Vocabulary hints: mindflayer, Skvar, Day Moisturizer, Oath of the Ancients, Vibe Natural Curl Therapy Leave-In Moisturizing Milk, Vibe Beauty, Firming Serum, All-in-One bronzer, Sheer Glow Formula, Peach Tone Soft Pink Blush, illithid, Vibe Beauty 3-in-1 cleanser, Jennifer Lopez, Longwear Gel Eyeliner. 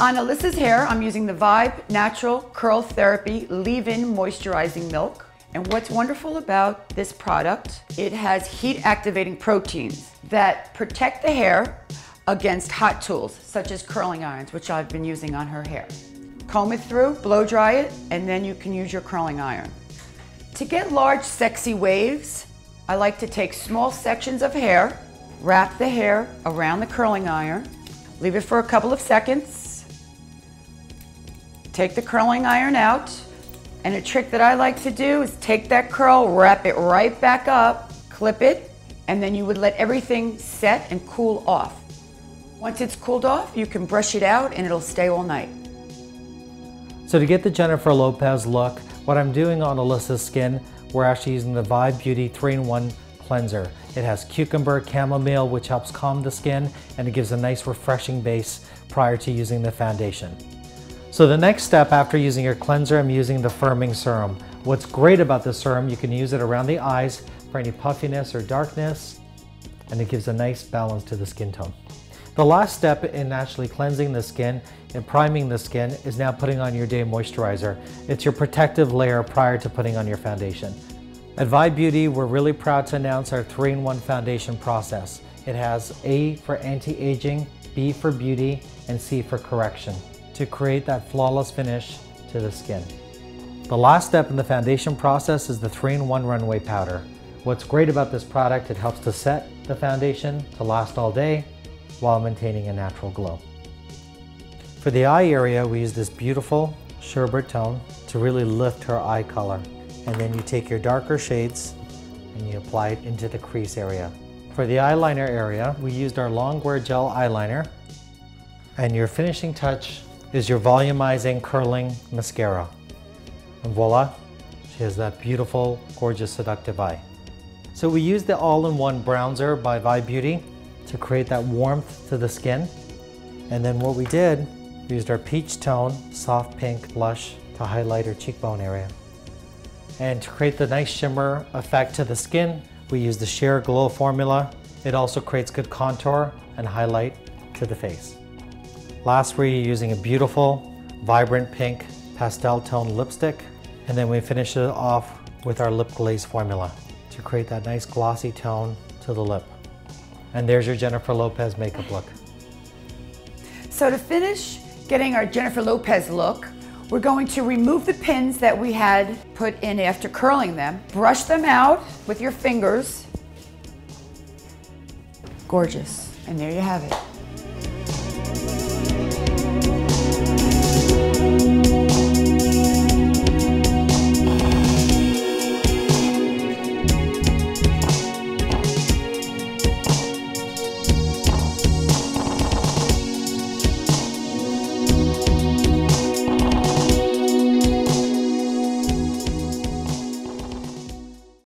On Alyssa's hair, I'm using the Vibe Natural Curl Therapy Leave-In Moisturizing Milk. And what's wonderful about this product, it has heat-activating proteins that protect the hair against hot tools, such as curling irons, which I've been using on her hair. Comb it through, blow dry it, and then you can use your curling iron. To get large, sexy waves, I like to take small sections of hair, wrap the hair around the curling iron, leave it for a couple of seconds, take the curling iron out, and a trick that I like to do is take that curl, wrap it right back up, clip it, and then you would let everything set and cool off. Once it's cooled off, you can brush it out and it'll stay all night. So to get the Jennifer Lopez look, what I'm doing on Alyssa's skin, we're actually using the Vibe Beauty 3-in-1 cleanser. It has cucumber, chamomile, which helps calm the skin, and it gives a nice refreshing base prior to using the foundation. So the next step after using your cleanser, I'm using the firming serum. What's great about this serum, you can use it around the eyes for any puffiness or darkness, and it gives a nice balance to the skin tone. The last step in actually cleansing the skin and priming the skin is now putting on your day moisturizer. It's your protective layer prior to putting on your foundation. At Vibe Beauty, we're really proud to announce our 3-in-1 foundation process. It has A for anti-aging, B for beauty, and C for correction to create that flawless finish to the skin. The last step in the foundation process is the 3-in-1 runway powder. What's great about this product, it helps to set the foundation to last all day while maintaining a natural glow. For the eye area, we use this beautiful sherbet tone to really lift her eye color. And then you take your darker shades and you apply it into the crease area. For the eyeliner area, we used our Longwear Gel Eyeliner. And your finishing touch is your volumizing curling mascara. And voila, she has that beautiful, gorgeous, seductive eye. So we used the All-in-One bronzer by Vibe Beauty to create that warmth to the skin. And then what we did, we used our Peach Tone Soft Pink Blush to highlight her cheekbone area. And to create the nice shimmer effect to the skin, we use the Sheer Glow Formula. It also creates good contour and highlight to the face. Last, we're using a beautiful, vibrant pink pastel tone lipstick. And then we finish it off with our Lip Glaze Formula to create that nice glossy tone to the lip. And there's your Jennifer Lopez makeup look. So to finish getting our Jennifer Lopez look, we're going to remove the pins that we had put in after curling them. Brush them out with your fingers. Gorgeous. And there you have it.